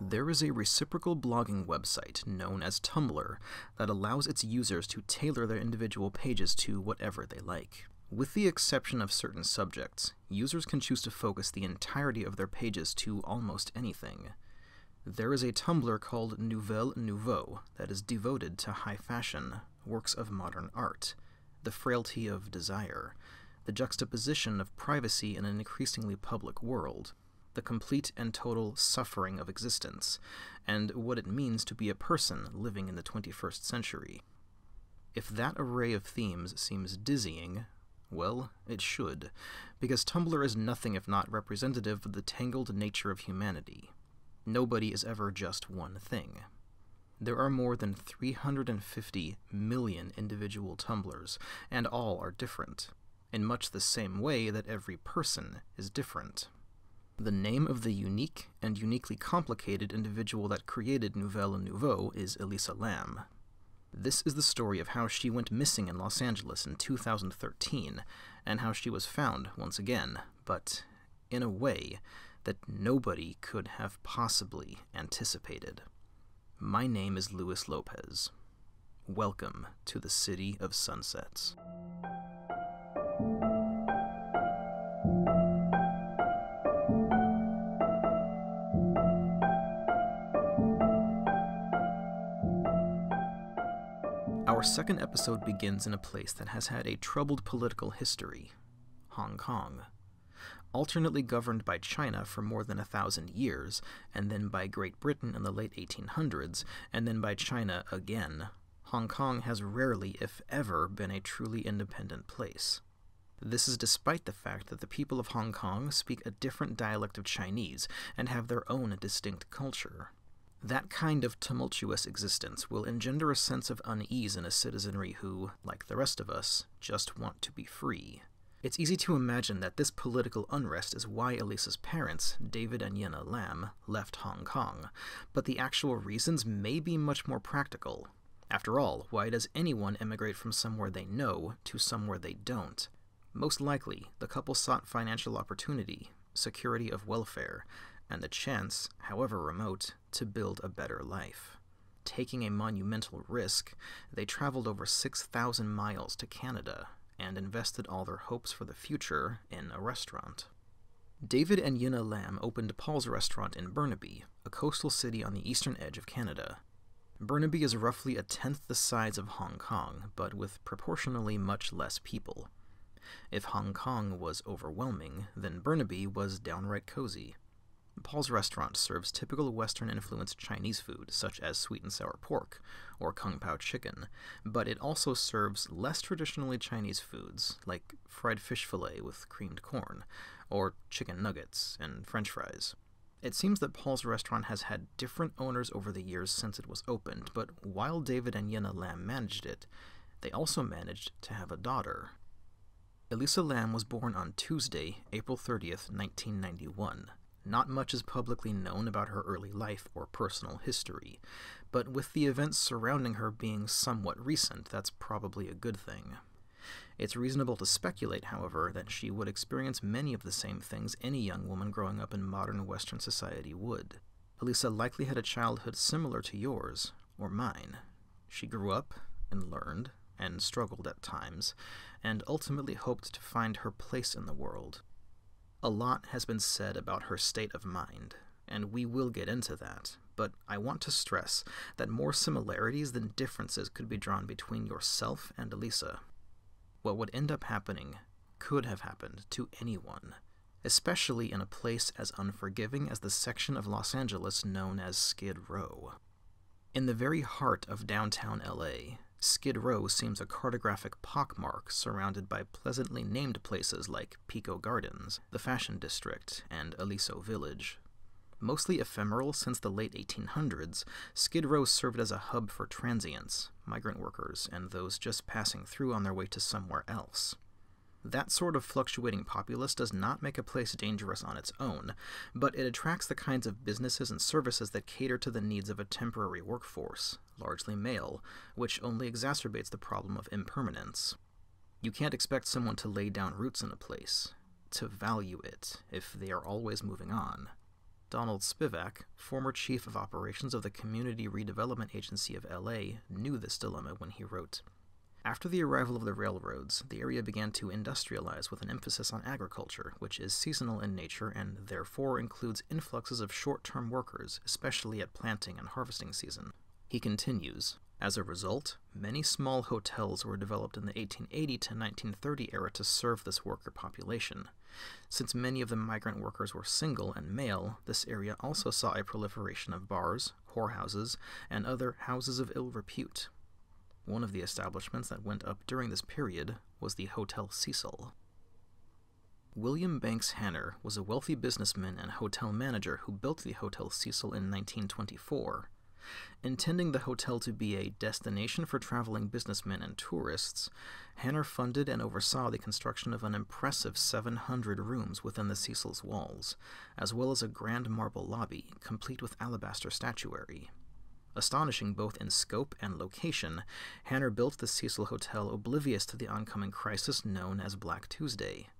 There is a reciprocal blogging website known as Tumblr that allows its users to tailor their individual pages to whatever they like. With the exception of certain subjects, users can choose to focus the entirety of their pages to almost anything. There is a Tumblr called Nouvelle Nouveau that is devoted to high fashion, works of modern art, the frailty of desire, the juxtaposition of privacy in an increasingly public world, the complete and total suffering of existence, and what it means to be a person living in the 21st century. If that array of themes seems dizzying, well, it should, because Tumblr is nothing if not representative of the tangled nature of humanity. Nobody is ever just one thing. There are more than 350 million individual Tumblrs, and all are different, in much the same way that every person is different. The name of the unique and uniquely complicated individual that created Nouvelle Nouveau is Elisa Lam. This is the story of how she went missing in Los Angeles in 2013, and how she was found once again, but in a way that nobody could have possibly anticipated. My name is Lewis Lopez. Welcome to the City of Sunsets. Our second episode begins in a place that has had a troubled political history, Hong Kong, alternately governed by China for more than 1,000 years, and then by Great Britain in the late 1800s, and then by China again. Hong Kong has rarely, if ever, been a truly independent place. This is despite the fact that the people of Hong Kong speak a different dialect of Chinese and have their own distinct culture. That kind of tumultuous existence will engender a sense of unease in a citizenry who, like the rest of us, just want to be free. It's easy to imagine that this political unrest is why Elisa's parents, David and Yenna Lam, left Hong Kong, but the actual reasons may be much more practical. After all, why does anyone emigrate from somewhere they know to somewhere they don't? Most likely, the couple sought financial opportunity, security of welfare, and the chance, however remote, to build a better life. Taking a monumental risk, they traveled over 6,000 miles to Canada and invested all their hopes for the future in a restaurant. David and Yenna Lam opened Paul's Restaurant in Burnaby, a coastal city on the eastern edge of Canada. Burnaby is roughly a tenth the size of Hong Kong, but with proportionally much less people. If Hong Kong was overwhelming, then Burnaby was downright cozy. Paul's Restaurant serves typical Western-influenced Chinese food, such as sweet and sour pork, or kung pao chicken, but it also serves less traditionally Chinese foods, like fried fish fillet with creamed corn, or chicken nuggets and french fries. It seems that Paul's Restaurant has had different owners over the years since it was opened, but while David and Yenna Lam managed it, they also managed to have a daughter. Elisa Lam was born on Tuesday, April 30th, 1991. Not much is publicly known about her early life or personal history, but with the events surrounding her being somewhat recent, that's probably a good thing. It's reasonable to speculate, however, that she would experience many of the same things any young woman growing up in modern Western society would. Elisa likely had a childhood similar to yours, or mine. She grew up, and learned, and struggled at times, and ultimately hoped to find her place in the world. A lot has been said about her state of mind, and we will get into that, but I want to stress that more similarities than differences could be drawn between yourself and Elisa. What would end up happening could have happened to anyone, especially in a place as unforgiving as the section of Los Angeles known as Skid Row. In the very heart of downtown LA, Skid Row seems a cartographic pockmark surrounded by pleasantly named places like Pico Gardens, the Fashion District, and Aliso Village. Mostly ephemeral since the late 1800s, Skid Row served as a hub for transients, migrant workers, and those just passing through on their way to somewhere else. That sort of fluctuating populace does not make a place dangerous on its own, but it attracts the kinds of businesses and services that cater to the needs of a temporary workforce, largely male, which only exacerbates the problem of impermanence. You can't expect someone to lay down roots in a place, to value it, if they are always moving on. Donald Spivak, former chief of operations of the Community Redevelopment Agency of LA, knew this dilemma when he wrote, "After the arrival of the railroads, the area began to industrialize with an emphasis on agriculture, which is seasonal in nature and therefore includes influxes of short-term workers, especially at planting and harvesting season." He continues, "As a result, many small hotels were developed in the 1880 to 1930 era to serve this worker population. Since many of the migrant workers were single and male, this area also saw a proliferation of bars, whorehouses, and other houses of ill repute. One of the establishments that went up during this period was the Hotel Cecil." William Banks Hanner was a wealthy businessman and hotel manager who built the Hotel Cecil in 1924. Intending the hotel to be a destination for traveling businessmen and tourists, Hanner funded and oversaw the construction of an impressive 700 rooms within the Cecil's walls, as well as a grand marble lobby, complete with alabaster statuary. Astonishing both in scope and location, Hanner built the Cecil Hotel oblivious to the oncoming crisis known as Black Tuesday.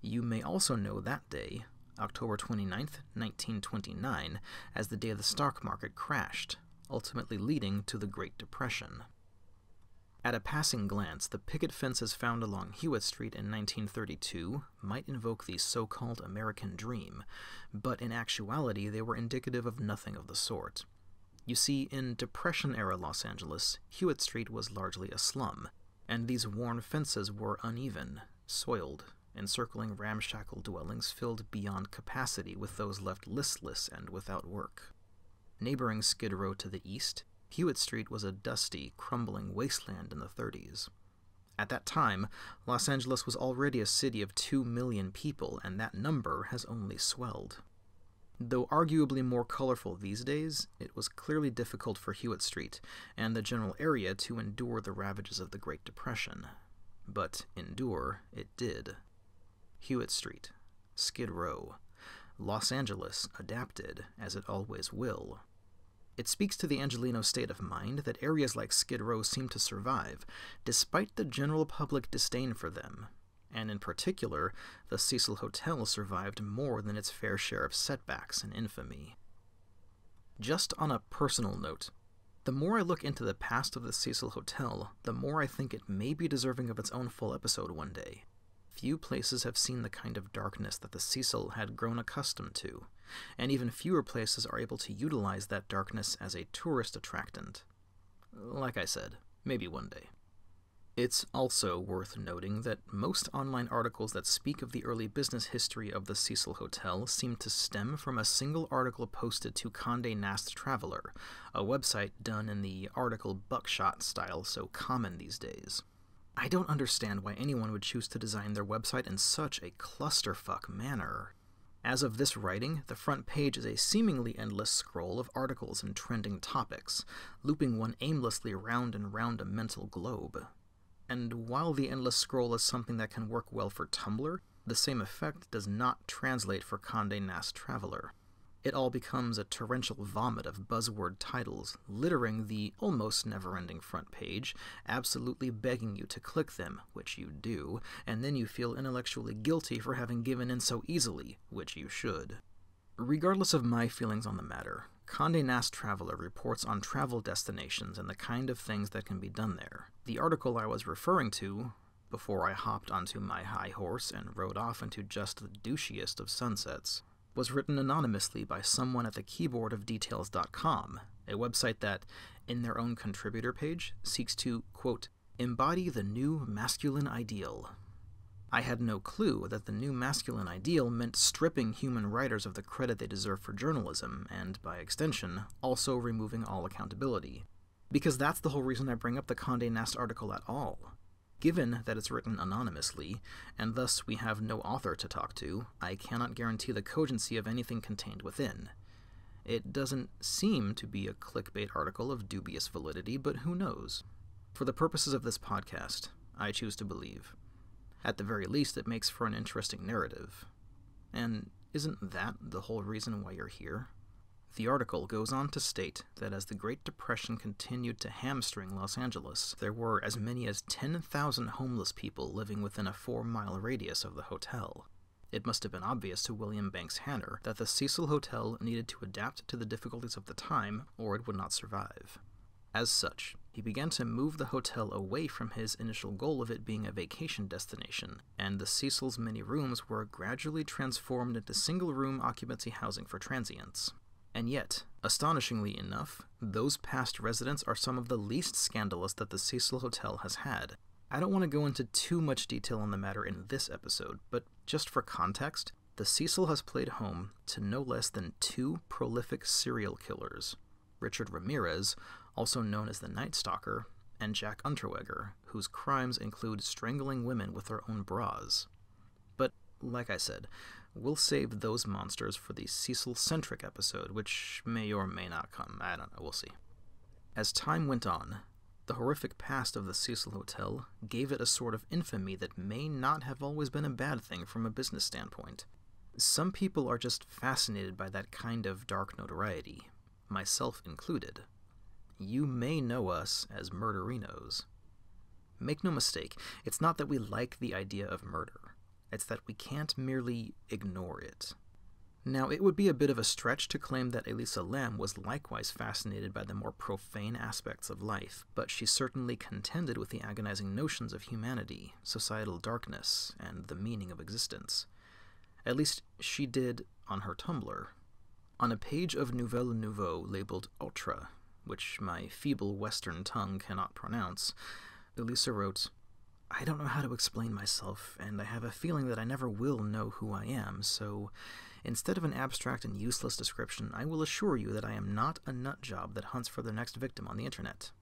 You may also know that day, October 29, 1929, as the day the stock market crashed, ultimately leading to the Great Depression. At a passing glance, the picket fences found along Hewitt Street in 1932 might invoke the so-called American Dream, but in actuality they were indicative of nothing of the sort. You see, in Depression-era Los Angeles, Hewitt Street was largely a slum, and these worn fences were uneven, soiled, encircling ramshackle dwellings filled beyond capacity with those left listless and without work. Neighboring Skid Row to the east, Hewitt Street was a dusty, crumbling wasteland in the 30s. At that time, Los Angeles was already a city of 2 million people, and that number has only swelled. Though arguably more colorful these days, it was clearly difficult for Hewitt Street and the general area to endure the ravages of the Great Depression. But endure it did. Hewitt Street, Skid Row, Los Angeles adapted, as it always will. It speaks to the Angelino state of mind that areas like Skid Row seem to survive, despite the general public disdain for them. And in particular, the Cecil Hotel survived more than its fair share of setbacks and infamy. Just on a personal note, the more I look into the past of the Cecil Hotel, the more I think it may be deserving of its own full episode one day. Few places have seen the kind of darkness that the Cecil had grown accustomed to, and even fewer places are able to utilize that darkness as a tourist attractant. Like I said, maybe one day. It's also worth noting that most online articles that speak of the early business history of the Cecil Hotel seem to stem from a single article posted to Condé Nast Traveler, a website done in the article buckshot style so common these days. I don't understand why anyone would choose to design their website in such a clusterfuck manner. As of this writing, the front page is a seemingly endless scroll of articles and trending topics, looping one aimlessly round and round a mental globe. And while the endless scroll is something that can work well for Tumblr, the same effect does not translate for Condé Nast Traveler. It all becomes a torrential vomit of buzzword titles, littering the almost never-ending front page, absolutely begging you to click them, which you do, and then you feel intellectually guilty for having given in so easily, which you should. Regardless of my feelings on the matter, Condé Nast Traveler reports on travel destinations and the kind of things that can be done there. The article I was referring to, before I hopped onto my high horse and rode off into just the douchiest of sunsets, was written anonymously by someone at the keyboard of details.com, a website that, in their own contributor page, seeks to, quote, embody the new masculine ideal. I had no clue that the new masculine ideal meant stripping human writers of the credit they deserve for journalism, and, by extension, also removing all accountability. Because that's the whole reason I bring up the Condé Nast article at all. Given that it's written anonymously, and thus we have no author to talk to, I cannot guarantee the cogency of anything contained within. It doesn't seem to be a clickbait article of dubious validity, but who knows? For the purposes of this podcast, I choose to believe. At the very least, it makes for an interesting narrative. And isn't that the whole reason why you're here? The article goes on to state that as the Great Depression continued to hamstring Los Angeles, there were as many as 10,000 homeless people living within a 4-mile radius of the hotel. It must have been obvious to William Banks Hanner that the Cecil Hotel needed to adapt to the difficulties of the time, or it would not survive. As such, he began to move the hotel away from his initial goal of it being a vacation destination, and the Cecil's many rooms were gradually transformed into single-room occupancy housing for transients. And yet, astonishingly enough, those past residents are some of the least scandalous that the Cecil Hotel has had. I don't want to go into too much detail on the matter in this episode, but just for context, the Cecil has played home to no less than two prolific serial killers, Richard Ramirez, also known as the Night Stalker, and Jack Unterweger, whose crimes include strangling women with their own bras. But, like I said, we'll save those monsters for the Cecil-centric episode, which may or may not come. I don't know, we'll see. As time went on, the horrific past of the Cecil Hotel gave it a sort of infamy that may not have always been a bad thing from a business standpoint. Some people are just fascinated by that kind of dark notoriety, myself included. You may know us as murderinos. Make no mistake, it's not that we like the idea of murder. It's that we can't merely ignore it. Now, it would be a bit of a stretch to claim that Elisa Lam was likewise fascinated by the more profane aspects of life, but she certainly contended with the agonizing notions of humanity, societal darkness, and the meaning of existence. At least, she did on her Tumblr. On a page of Nouvelle Nouveau labeled Autre, which my feeble Western tongue cannot pronounce, Elisa wrote, "I don't know how to explain myself, and I have a feeling that I never will know who I am, so instead of an abstract and useless description, I will assure you that I am not a nutjob that hunts for the next victim on the internet."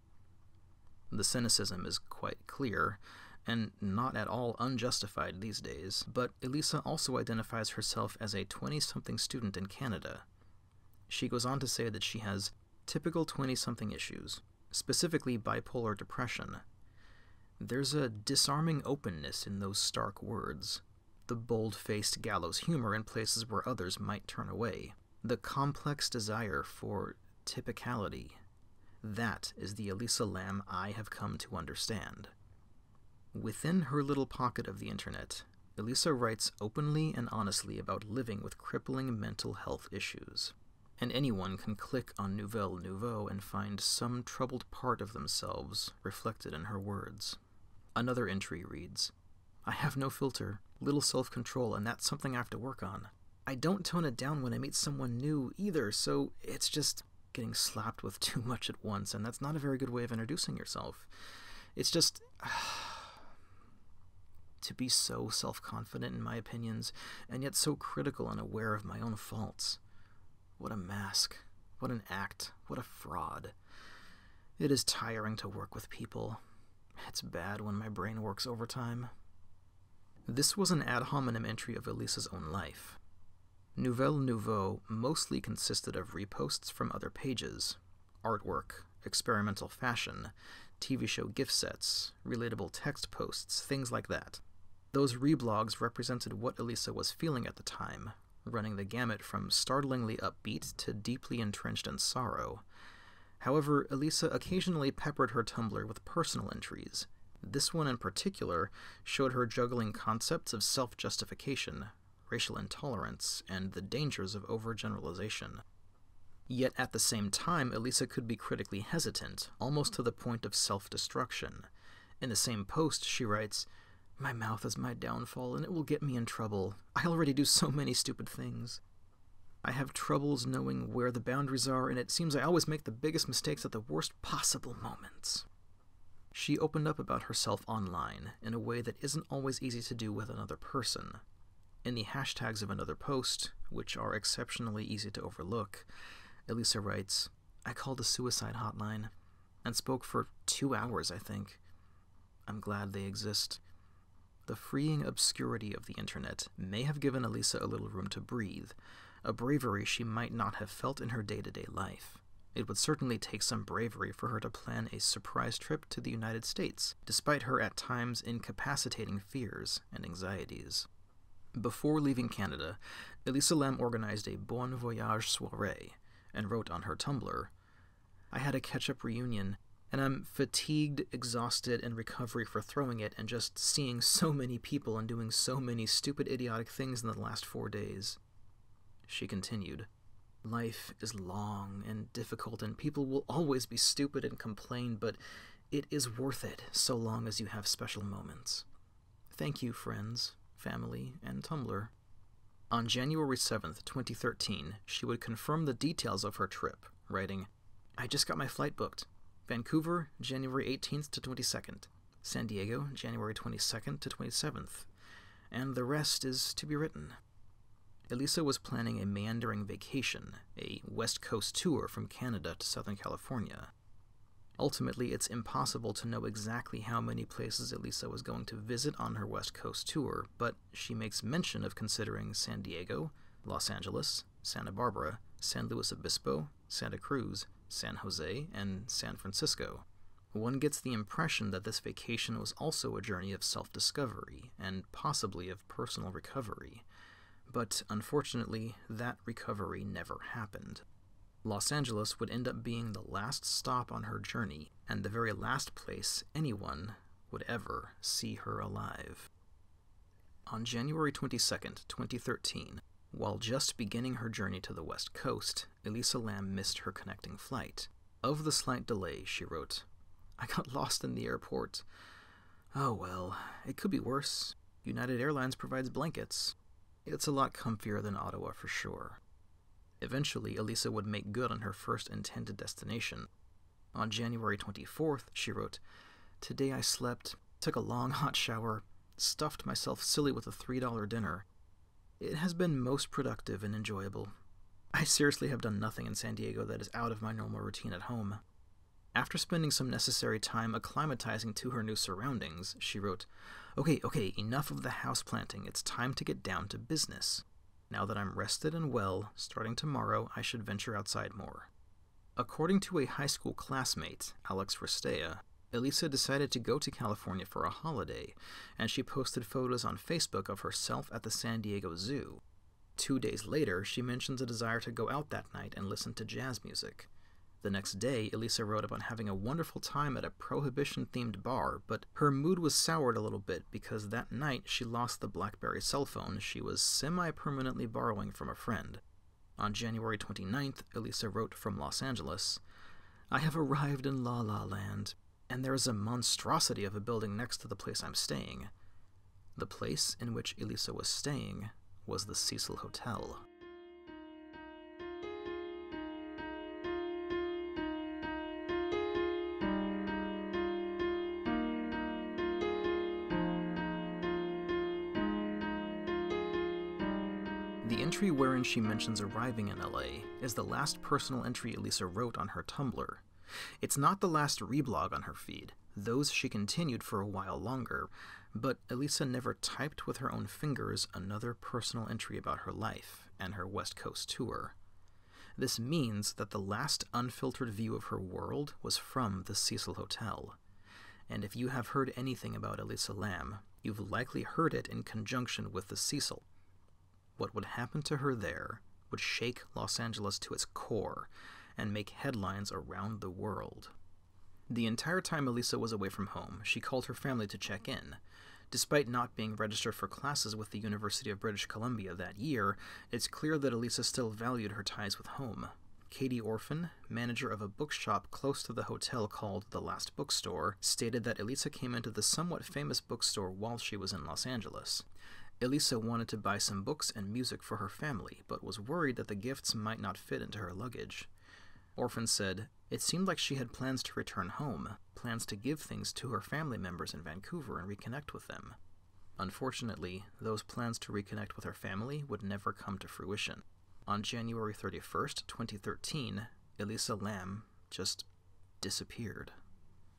The cynicism is quite clear, and not at all unjustified these days, but Elisa also identifies herself as a 20-something student in Canada. She goes on to say that she has typical 20-something issues, specifically bipolar depression. There's a disarming openness in those stark words, the bold-faced gallows humor in places where others might turn away, the complex desire for typicality. That is the Elisa Lam I have come to understand. Within her little pocket of the internet, Elisa writes openly and honestly about living with crippling mental health issues. And anyone can click on Nouvelle Nouveau and find some troubled part of themselves reflected in her words. Another entry reads, "I have no filter, little self-control, and that's something I have to work on. I don't tone it down when I meet someone new either, so it's just getting slapped with too much at once, and that's not a very good way of introducing yourself. It's just... to be so self-confident in my opinions, and yet so critical and aware of my own faults. What a mask. What an act. What a fraud. It is tiring to work with people. It's bad when my brain works overtime." This was an ad hominem entry of Elisa's own life. Nouvelle Nouveau mostly consisted of reposts from other pages, artwork, experimental fashion, TV show gift sets, relatable text posts, things like that. Those reblogs represented what Elisa was feeling at the time, running the gamut from startlingly upbeat to deeply entrenched in sorrow. However, Elisa occasionally peppered her Tumblr with personal entries. This one in particular showed her juggling concepts of self-justification, racial intolerance, and the dangers of overgeneralization. Yet at the same time, Elisa could be critically hesitant, almost to the point of self-destruction. In the same post, she writes, "My mouth is my downfall, and it will get me in trouble. I already do so many stupid things. I have troubles knowing where the boundaries are, and it seems I always make the biggest mistakes at the worst possible moments." She opened up about herself online in a way that isn't always easy to do with another person. In the hashtags of another post, which are exceptionally easy to overlook, Elisa writes, "I called a suicide hotline, and spoke for 2 hours, I think. I'm glad they exist." The freeing obscurity of the internet may have given Elisa a little room to breathe, a bravery she might not have felt in her day-to-day life. It would certainly take some bravery for her to plan a surprise trip to the United States, despite her at times incapacitating fears and anxieties. Before leaving Canada, Elisa Lam organized a Bon Voyage soirée and wrote on her Tumblr, "I had a catch-up reunion, and I'm fatigued, exhausted, and recovery for throwing it and just seeing so many people and doing so many stupid idiotic things in the last 4 days. She continued, "Life is long and difficult, and people will always be stupid and complain, but it is worth it so long as you have special moments. Thank you, friends, family, and Tumblr." On January 7th, 2013, she would confirm the details of her trip, writing, "I just got my flight booked. Vancouver, January 18th to 22nd. San Diego, January 22nd to 27th. And the rest is to be written." Elisa was planning a meandering vacation, a West Coast tour from Canada to Southern California. Ultimately, it's impossible to know exactly how many places Elisa was going to visit on her West Coast tour, but she makes mention of considering San Diego, Los Angeles, Santa Barbara, San Luis Obispo, Santa Cruz, San Jose, and San Francisco. One gets the impression that this vacation was also a journey of self-discovery, and possibly of personal recovery. But unfortunately, that recovery never happened. Los Angeles would end up being the last stop on her journey, and the very last place anyone would ever see her alive. On January 22nd, 2013, while just beginning her journey to the West Coast, Elisa Lam missed her connecting flight. Of the slight delay, she wrote, "I got lost in the airport. Oh well, it could be worse. United Airlines provides blankets. It's a lot comfier than Ottawa for sure." Eventually, Elisa would make good on her first intended destination. On January 24th, she wrote, "Today I slept, took a long hot shower, stuffed myself silly with a $3 dinner. It has been most productive and enjoyable. I seriously have done nothing in San Diego that is out of my normal routine at home." After spending some necessary time acclimatizing to her new surroundings, she wrote, Okay, enough of the house planting. It's time to get down to business. Now that I'm rested and well, starting tomorrow, I should venture outside more." According to a high school classmate, Alex Restea, Elisa decided to go to California for a holiday, and she posted photos on Facebook of herself at the San Diego Zoo. 2 days later, she mentions a desire to go out that night and listen to jazz music. The next day, Elisa wrote about having a wonderful time at a prohibition-themed bar, but her mood was soured a little bit because that night she lost the BlackBerry cell phone she was semi-permanently borrowing from a friend. On January 29th, Elisa wrote from Los Angeles, "I have arrived in La La Land, and there is a monstrosity of a building next to the place I'm staying." The place in which Elisa was staying was the Cecil Hotel. The entry wherein she mentions arriving in LA is the last personal entry Elisa wrote on her Tumblr. It's not the last reblog on her feed, those she continued for a while longer, but Elisa never typed with her own fingers another personal entry about her life and her West Coast tour. This means that the last unfiltered view of her world was from the Cecil Hotel. And if you have heard anything about Elisa Lam, you've likely heard it in conjunction with the Cecil. What would happen to her there would shake Los Angeles to its core and make headlines around the world. The entire time Elisa was away from home, she called her family to check in. Despite not being registered for classes with the University of British Columbia that year, it's clear that Elisa still valued her ties with home. Katie Orphan, manager of a bookshop close to the hotel called The Last Bookstore, stated that Elisa came into the somewhat famous bookstore while she was in Los Angeles. Elisa wanted to buy some books and music for her family, but was worried that the gifts might not fit into her luggage. Orphan said, "It seemed like she had plans to return home, plans to give things to her family members in Vancouver and reconnect with them." Unfortunately, those plans to reconnect with her family would never come to fruition. On January 31st, 2013, Elisa Lam just disappeared.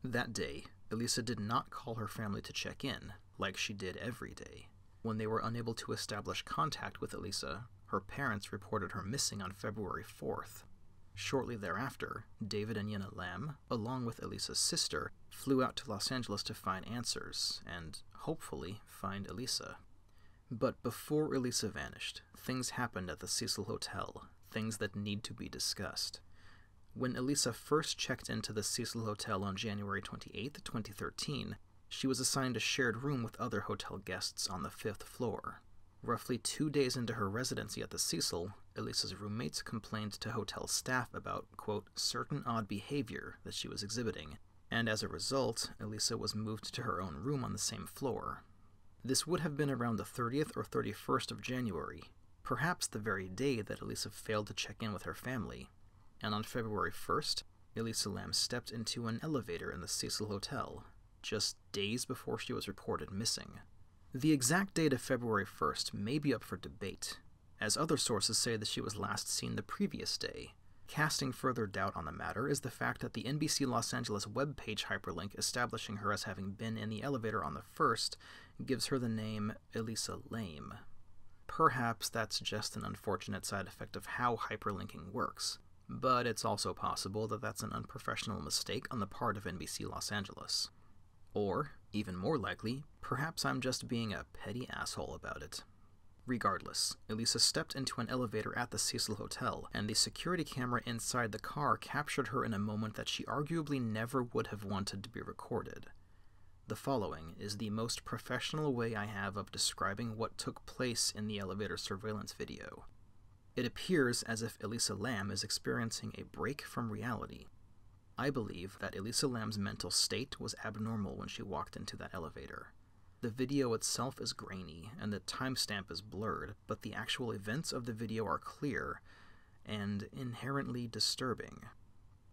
That day, Elisa did not call her family to check in, like she did every day. When they were unable to establish contact with Elisa, her parents reported her missing on February 4th. Shortly thereafter, David and Yenna Lam, along with Elisa's sister, flew out to Los Angeles to find answers, and hopefully find Elisa. But before Elisa vanished, things happened at the Cecil Hotel, things that need to be discussed. When Elisa first checked into the Cecil Hotel on January 28, 2013, she was assigned a shared room with other hotel guests on the 5th floor. Roughly 2 days into her residency at the Cecil, Elisa's roommates complained to hotel staff about, quote, certain odd behavior that she was exhibiting, and as a result, Elisa was moved to her own room on the same floor. This would have been around the 30th or 31st of January, perhaps the very day that Elisa failed to check in with her family, and on February 1st, Elisa Lam stepped into an elevator in the Cecil Hotel, just days before she was reported missing. The exact date of February 1st may be up for debate, as other sources say that she was last seen the previous day. Casting further doubt on the matter is the fact that the NBC Los Angeles webpage hyperlink establishing her as having been in the elevator on the 1st gives her the name Elisa Lam. Perhaps that's just an unfortunate side effect of how hyperlinking works, but it's also possible that that's an unprofessional mistake on the part of NBC Los Angeles. Or, even more likely, perhaps I'm just being a petty asshole about it. Regardless, Elisa stepped into an elevator at the Cecil Hotel, and the security camera inside the car captured her in a moment that she arguably never would have wanted to be recorded. The following is the most professional way I have of describing what took place in the elevator surveillance video. It appears as if Elisa Lam is experiencing a break from reality. I believe that Elisa Lam's mental state was abnormal when she walked into that elevator. The video itself is grainy, and the timestamp is blurred, but the actual events of the video are clear and inherently disturbing.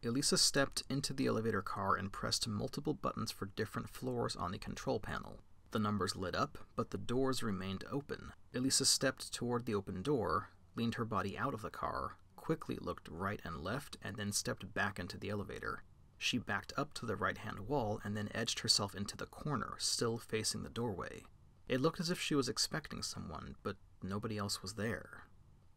Elisa stepped into the elevator car and pressed multiple buttons for different floors on the control panel. The numbers lit up, but the doors remained open. Elisa stepped toward the open door, leaned her body out of the car, quickly looked right and left, and then stepped back into the elevator. She backed up to the right-hand wall and then edged herself into the corner, still facing the doorway. It looked as if she was expecting someone, but nobody else was there.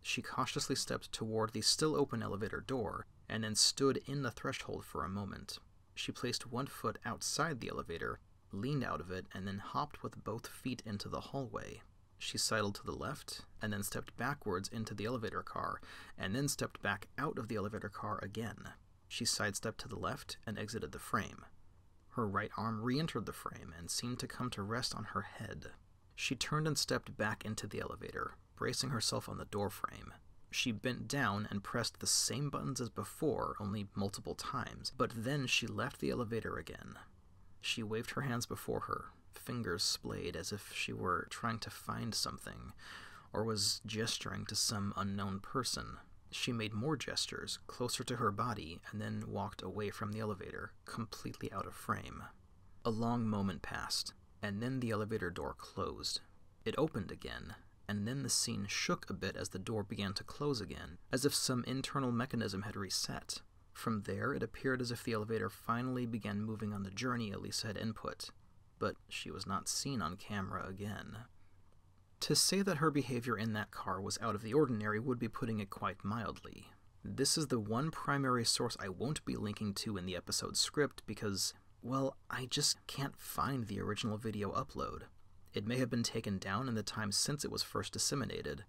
She cautiously stepped toward the still-open elevator door, and then stood in the threshold for a moment. She placed one foot outside the elevator, leaned out of it, and then hopped with both feet into the hallway. She sidled to the left, and then stepped backwards into the elevator car, and then stepped back out of the elevator car again. She sidestepped to the left and exited the frame. Her right arm re-entered the frame and seemed to come to rest on her head. She turned and stepped back into the elevator, bracing herself on the doorframe. She bent down and pressed the same buttons as before, only multiple times, but then she left the elevator again. She waved her hands before her, fingers splayed as if she were trying to find something, or was gesturing to some unknown person. She made more gestures, closer to her body, and then walked away from the elevator, completely out of frame. A long moment passed, and then the elevator door closed. It opened again, and then the scene shook a bit as the door began to close again, as if some internal mechanism had reset. From there, it appeared as if the elevator finally began moving on the journey Elisa had input, but she was not seen on camera again. To say that her behavior in that car was out of the ordinary would be putting it quite mildly. This is the one primary source I won't be linking to in the episode script because, well, I just can't find the original video upload. It may have been taken down in the time since it was first disseminated.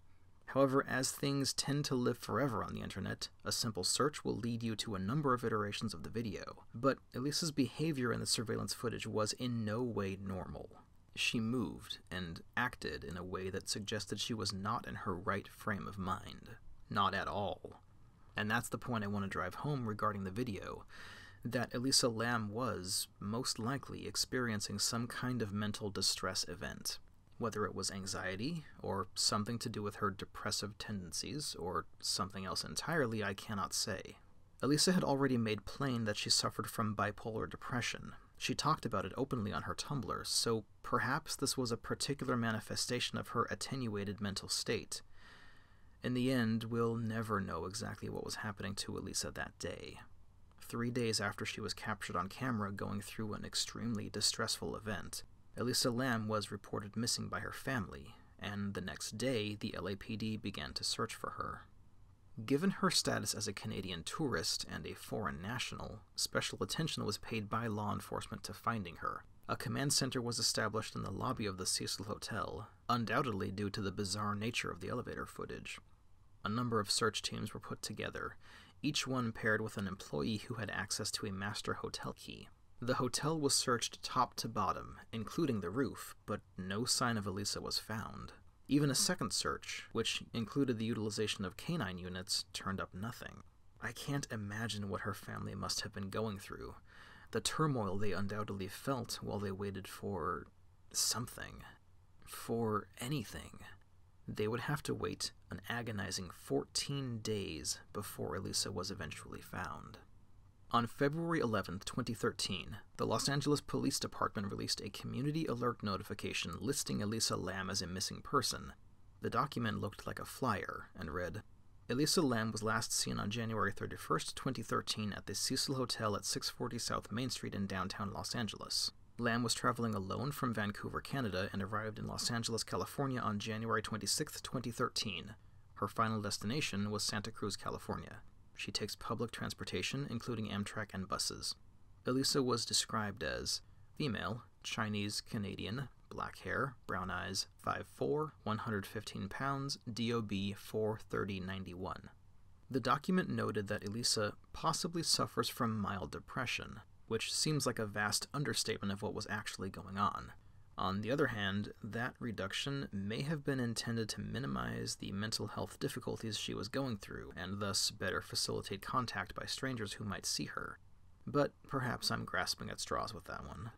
However, as things tend to live forever on the internet, a simple search will lead you to a number of iterations of the video. But Elisa's behavior in the surveillance footage was in no way normal. She moved and acted in a way that suggested she was not in her right frame of mind. Not at all. And that's the point I want to drive home regarding the video, that Elisa Lam was, most likely, experiencing some kind of mental distress event. Whether it was anxiety, or something to do with her depressive tendencies, or something else entirely, I cannot say. Elisa had already made plain that she suffered from bipolar depression. She talked about it openly on her Tumblr, so perhaps this was a particular manifestation of her attenuated mental state. In the end, we'll never know exactly what was happening to Elisa that day. 3 days after she was captured on camera going through an extremely distressful event, Elisa Lam was reported missing by her family, and the next day, the LAPD began to search for her. Given her status as a Canadian tourist and a foreign national, special attention was paid by law enforcement to finding her. A command center was established in the lobby of the Cecil Hotel, undoubtedly due to the bizarre nature of the elevator footage. A number of search teams were put together, each one paired with an employee who had access to a master hotel key. The hotel was searched top to bottom, including the roof, but no sign of Elisa was found. Even a second search, which included the utilization of canine units, turned up nothing. I can't imagine what her family must have been going through, the turmoil they undoubtedly felt while they waited for something, for anything. They would have to wait an agonizing 14 days before Elisa was eventually found. On February 11, 2013, the Los Angeles Police Department released a community alert notification listing Elisa Lam as a missing person. The document looked like a flyer and read, Elisa Lam was last seen on January 31, 2013 at the Cecil Hotel at 640 South Main Street in downtown Los Angeles. Lam was traveling alone from Vancouver, Canada, and arrived in Los Angeles, California on January 26, 2013. Her final destination was Santa Cruz, California. She takes public transportation, including Amtrak and buses. Elisa was described as female, Chinese Canadian, black hair, brown eyes, 5'4", 115 pounds, DOB 43091. The document noted that Elisa possibly suffers from mild depression, which seems like a vast understatement of what was actually going on. On the other hand, that reduction may have been intended to minimize the mental health difficulties she was going through, and thus better facilitate contact by strangers who might see her. But perhaps I'm grasping at straws with that one.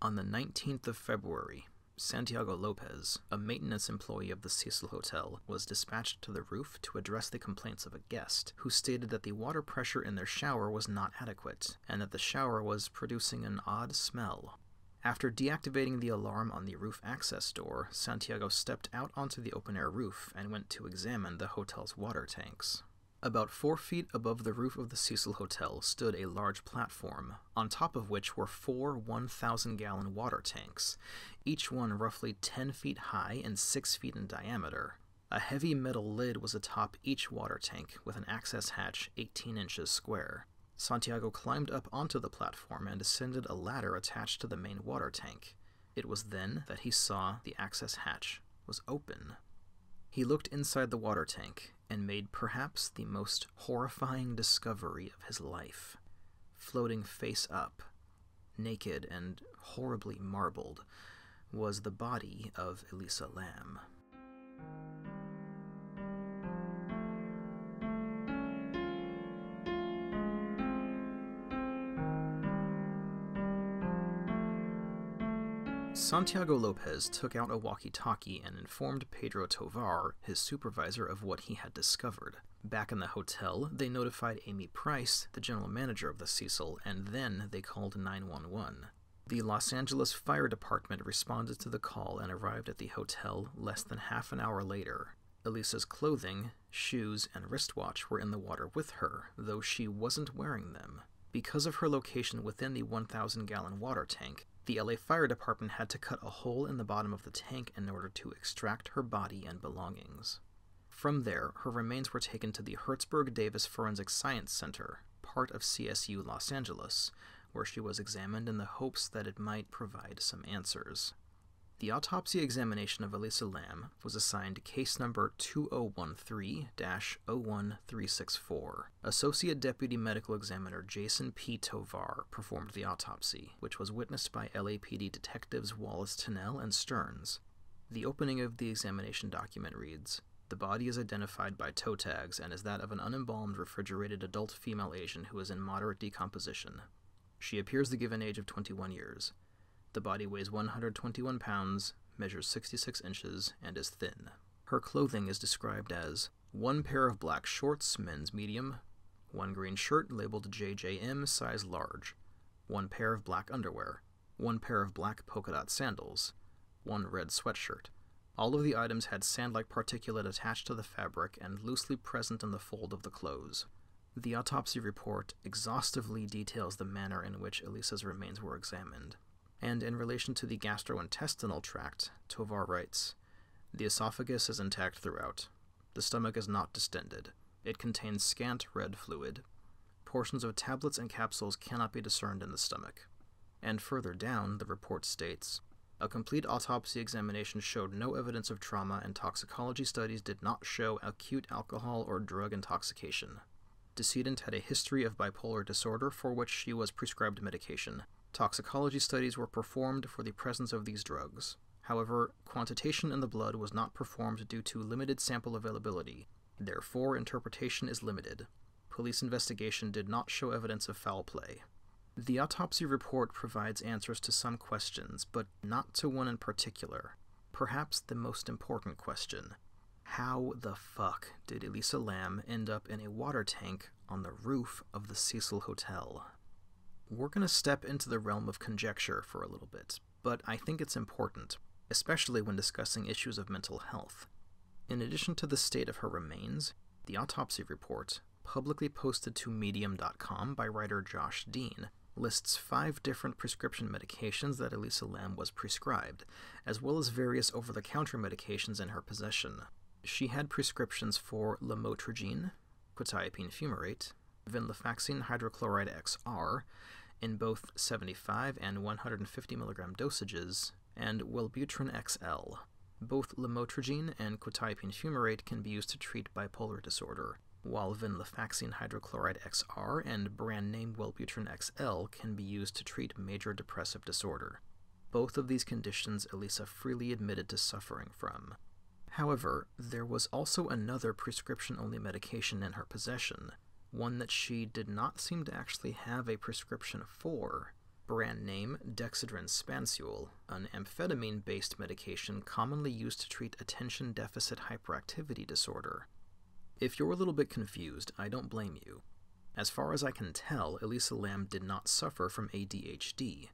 On the 19th of February, Santiago Lopez, a maintenance employee of the Cecil Hotel, was dispatched to the roof to address the complaints of a guest, who stated that the water pressure in their shower was not adequate, and that the shower was producing an odd smell. After deactivating the alarm on the roof access door, Santiago stepped out onto the open-air roof and went to examine the hotel's water tanks. About 4 feet above the roof of the Cecil Hotel stood a large platform, on top of which were four 1,000-gallon water tanks, each one roughly 10 feet high and 6 feet in diameter. A heavy metal lid was atop each water tank, with an access hatch 18 inches square. Santiago climbed up onto the platform and ascended a ladder attached to the main water tank. It was then that he saw the access hatch was open. He looked inside the water tank and made perhaps the most horrifying discovery of his life. Floating face up, naked and horribly marbled, was the body of Elisa Lam. Santiago Lopez took out a walkie-talkie and informed Pedro Tovar, his supervisor, of what he had discovered. Back in the hotel, they notified Amy Price, the general manager of the Cecil, and then they called 911. The Los Angeles Fire Department responded to the call and arrived at the hotel less than half an hour later. Elisa's clothing, shoes, and wristwatch were in the water with her, though she wasn't wearing them. Because of her location within the 1,000-gallon water tank, the LA Fire Department had to cut a hole in the bottom of the tank in order to extract her body and belongings. From there, her remains were taken to the Hertzberg Davis Forensic Science Center, part of CSU Los Angeles, where she was examined in the hopes that it might provide some answers. The autopsy examination of Elisa Lam was assigned case number 2013-01364. Associate Deputy Medical Examiner Jason P. Tovar performed the autopsy, which was witnessed by LAPD detectives Wallace Tennell and Stearns. The opening of the examination document reads, "The body is identified by toe tags and is that of an unembalmed refrigerated adult female Asian who is in moderate decomposition. She appears the given age of 21 years. The body weighs 121 pounds, measures 66 inches, and is thin. Her clothing is described as one pair of black shorts, men's medium, one green shirt labeled JJM, size large, one pair of black underwear, one pair of black polka dot sandals, one red sweatshirt. All of the items had sand-like particulate attached to the fabric and loosely present in the fold of the clothes." The autopsy report exhaustively details the manner in which Elisa's remains were examined. And in relation to the gastrointestinal tract, Tovar writes, "The esophagus is intact throughout. The stomach is not distended. It contains scant red fluid. Portions of tablets and capsules cannot be discerned in the stomach." And further down, the report states, "A complete autopsy examination showed no evidence of trauma, and toxicology studies did not show acute alcohol or drug intoxication. decedent had a history of bipolar disorder for which she was prescribed medication. Toxicology studies were performed for the presence of these drugs. However, quantitation in the blood was not performed due to limited sample availability. Therefore, interpretation is limited. Police investigation did not show evidence of foul play. The autopsy report provides answers to some questions, but not to one in particular. Perhaps the most important question. How the fuck did Elisa Lam end up in a water tank on the roof of the Cecil Hotel? We're gonna step into the realm of conjecture for a little bit, but I think it's important, especially when discussing issues of mental health. In addition to the state of her remains, the autopsy report, publicly posted to Medium.com by writer Josh Dean, lists 5 different prescription medications that Elisa Lam was prescribed, as well as various over-the-counter medications in her possession. She had prescriptions for Lamotrigine, Quetiapine Fumarate, Venlafaxine Hydrochloride XR, in both 75 and 150 mg dosages, and Wellbutrin XL. Both Lamotrigine and Quetiapine Fumarate can be used to treat bipolar disorder, while Venlafaxine Hydrochloride XR and brand-name Wellbutrin XL can be used to treat major depressive disorder. Both of these conditions Elisa freely admitted to suffering from. However, there was also another prescription-only medication in her possession, one that she did not seem to actually have a prescription for. Brand-name Dexedrine Spansule, an amphetamine-based medication commonly used to treat attention deficit hyperactivity disorder. If you're a little bit confused, I don't blame you. As far as I can tell, Elisa Lam did not suffer from ADHD.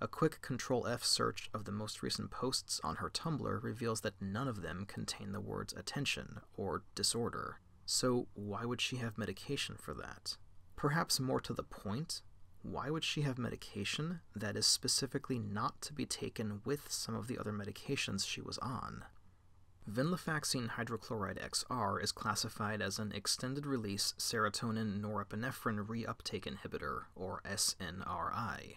A quick Ctrl+F search of the most recent posts on her Tumblr reveals that none of them contain the words attention or disorder. So why would she have medication for that? Perhaps more to the point, why would she have medication that is specifically not to be taken with some of the other medications she was on? Venlafaxine hydrochloride XR is classified as an extended-release serotonin norepinephrine reuptake inhibitor, or SNRI.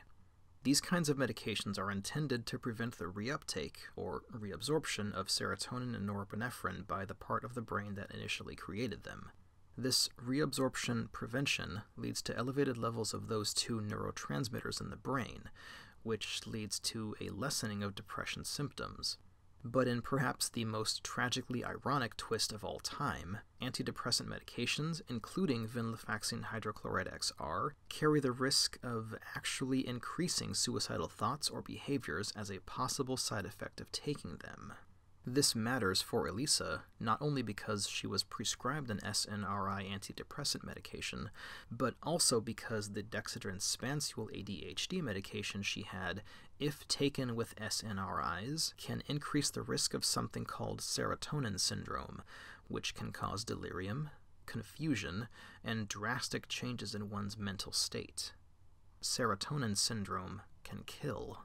These kinds of medications are intended to prevent the reuptake, or reabsorption, of serotonin and norepinephrine by the part of the brain that initially created them. This reabsorption prevention leads to elevated levels of those 2 neurotransmitters in the brain, which leads to a lessening of depression symptoms. But in perhaps the most tragically ironic twist of all time, antidepressant medications, including venlafaxine hydrochloride XR, carry the risk of actually increasing suicidal thoughts or behaviors as a possible side effect of taking them. This matters for Elisa, not only because she was prescribed an SNRI antidepressant medication, but also because the Dexedrine Spansule ADHD medication she had, if taken with SNRIs, can increase the risk of something called serotonin syndrome, which can cause delirium, confusion, and drastic changes in one's mental state. Serotonin syndrome can kill.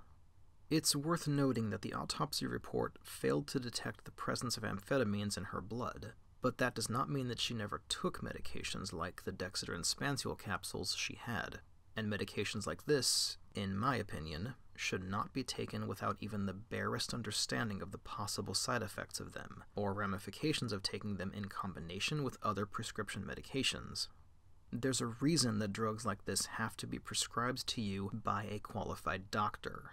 It's worth noting that the autopsy report failed to detect the presence of amphetamines in her blood, but that does not mean that she never took medications like the Dexedrine Spansule capsules she had. And medications like this, in my opinion, should not be taken without even the barest understanding of the possible side effects of them, or ramifications of taking them in combination with other prescription medications. There's a reason that drugs like this have to be prescribed to you by a qualified doctor.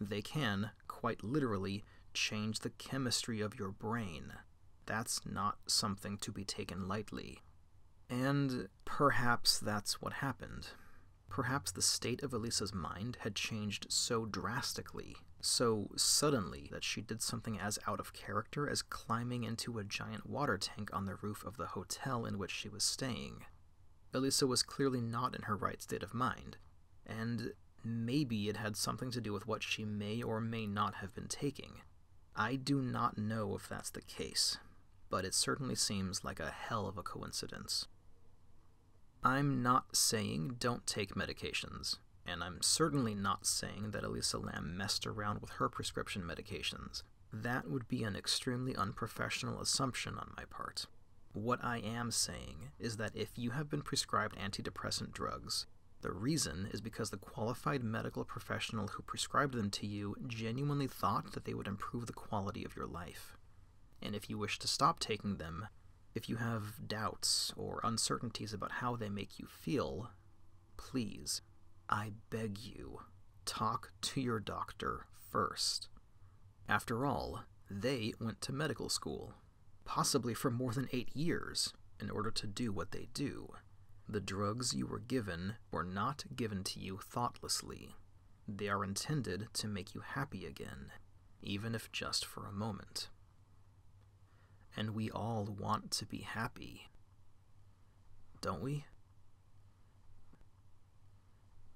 They can, quite literally, change the chemistry of your brain. That's not something to be taken lightly. And perhaps that's what happened. Perhaps the state of Elisa's mind had changed so drastically, so suddenly, that she did something as out of character as climbing into a giant water tank on the roof of the hotel in which she was staying. Elisa was clearly not in her right state of mind, and maybe it had something to do with what she may or may not have been taking. I do not know if that's the case, but it certainly seems like a hell of a coincidence. I'm not saying don't take medications, and I'm certainly not saying that Elisa Lam messed around with her prescription medications. That would be an extremely unprofessional assumption on my part. What I am saying is that if you have been prescribed antidepressant drugs, the reason is because the qualified medical professional who prescribed them to you genuinely thought that they would improve the quality of your life. And if you wish to stop taking them, If you have doubts or uncertainties about how they make you feel, please, I beg you, talk to your doctor first. After all, they went to medical school, possibly for more than 8 years, in order to do what they do. The drugs you were given were not given to you thoughtlessly. They are intended to make you happy again, even if just for a moment. And we all want to be happy, don't we?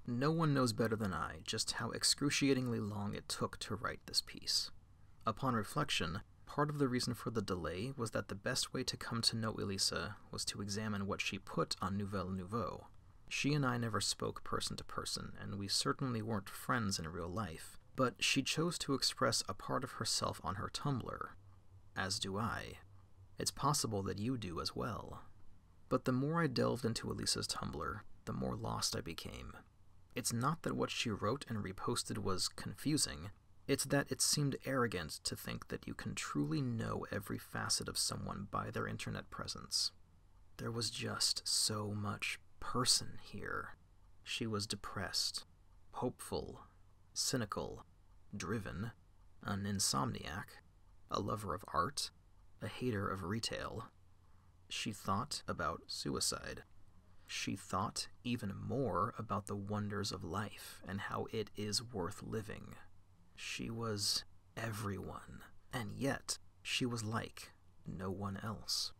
No one knows better than I just how excruciatingly long it took to write this piece. Upon reflection, part of the reason for the delay was that the best way to come to know Elisa was to examine what she put on Nouvelle Nouveau. She and I never spoke person to person, and we certainly weren't friends in real life, but she chose to express a part of herself on her Tumblr, as do I. It's possible that you do as well. But the more I delved into Elisa's Tumblr, the more lost I became. It's not that what she wrote and reposted was confusing, it's that it seemed arrogant to think that you can truly know every facet of someone by their internet presence. There was just so much person here. She was depressed, hopeful, cynical, driven, an insomniac, a lover of art, a hater of retail. She thought about suicide. She thought even more about the wonders of life and how it is worth living. She was everyone, and yet she was like no one else.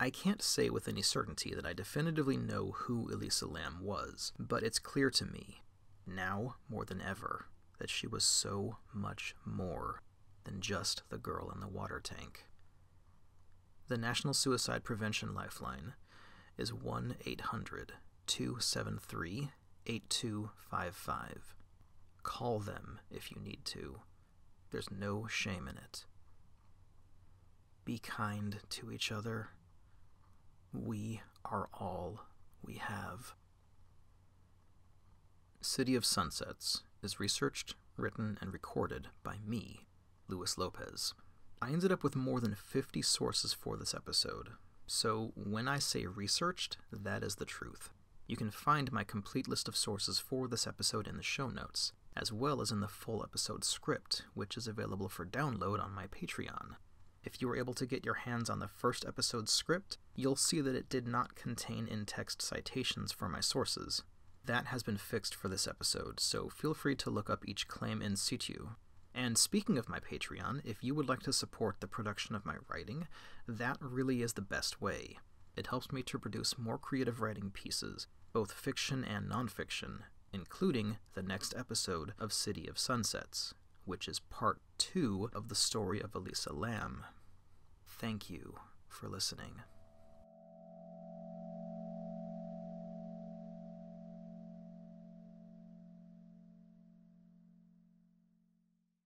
I can't say with any certainty that I definitively know who Elisa Lam was, but it's clear to me, now more than ever, that she was so much more than just the girl in the water tank. The National Suicide Prevention Lifeline is 1-800-273-8255. Call them if you need to. There's no shame in it. Be kind to each other. We are all we have. City of Sunsets is researched, written, and recorded by me, Lewis Lopez. I ended up with more than 50 sources for this episode. So when I say researched, that is the truth. You can find my complete list of sources for this episode in the show notes, as well as in the full episode script, which is available for download on my Patreon. If you were able to get your hands on the first episode script, you'll see that it did not contain in-text citations for my sources. That has been fixed for this episode, so feel free to look up each claim in situ. And speaking of my Patreon, if you would like to support the production of my writing, that really is the best way. It helps me to produce more creative writing pieces, both fiction and nonfiction, including the next episode of City of Sunsets, which is part 2 of the story of Elisa Lam. Thank you for listening.